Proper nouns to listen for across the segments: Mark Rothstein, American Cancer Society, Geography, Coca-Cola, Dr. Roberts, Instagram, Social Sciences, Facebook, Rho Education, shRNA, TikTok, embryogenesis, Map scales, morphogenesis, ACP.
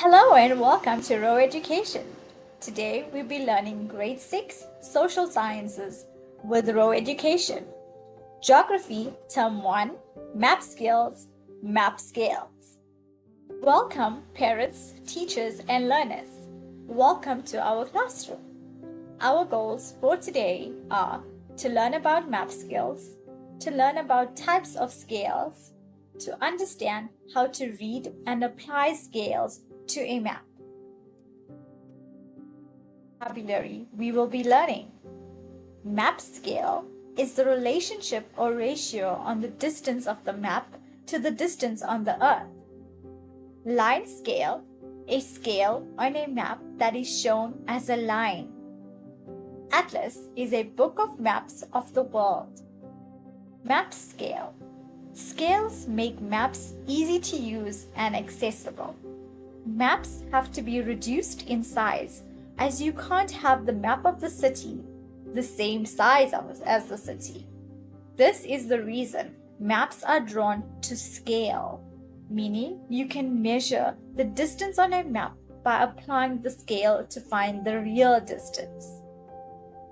Hello and welcome to Rho Education. Today we'll be learning Grade 6 Social Sciences with Rho Education. Geography Term 1, Map Skills, Map Scales. Welcome parents, teachers and learners. Welcome to our classroom. Our goals for today are to learn about map skills, to learn about types of scales, to understand how to read and apply scales to a map. Vocabulary we will be learning. Map scale is the relationship or ratio on the distance of the map to the distance on the earth. Line scale, a scale on a map that is shown as a line. Atlas is a book of maps of the world. Map scale. Scales make maps easy to use and accessible. Maps have to be reduced in size, as you can't have the map of the city the same size as the city. This is the reason maps are drawn to scale, meaning you can measure the distance on a map by applying the scale to find the real distance.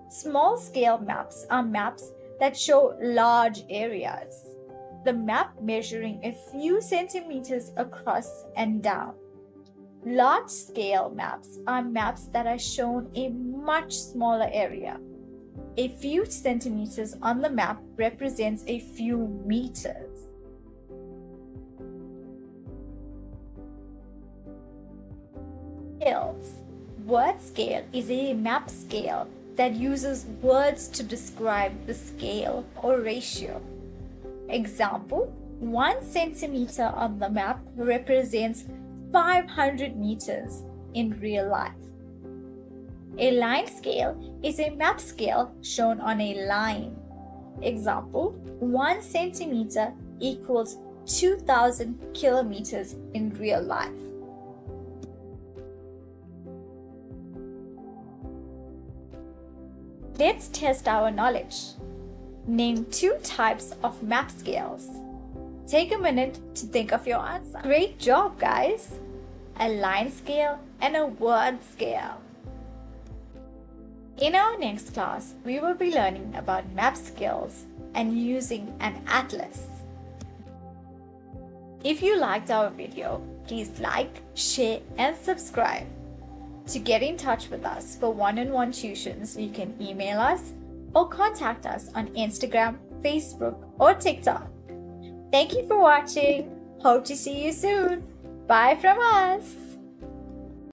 Small scale maps are maps that show large areas, the map measuring a few centimeters across and down. Large scale maps are maps that are shown a much smaller area. A few centimeters on the map represents a few meters. Scales. Word scale is a map scale that uses words to describe the scale or ratio. Example, 1 centimeter on the map represents 500 meters in real life. A line scale is a map scale shown on a line. Example, 1 centimeter equals 2,000 kilometers in real life. Let's test our knowledge. Name 2 types of map scales. Take a minute to think of your answer. Great job, guys! A line scale and a word scale. In our next class, we will be learning about map skills and using an atlas. If you liked our video, please like, share and subscribe. To get in touch with us for one-on-one tuitions, you can email us or contact us on Instagram, Facebook or TikTok. Thank you for watching. Hope to see you soon. Bye from us.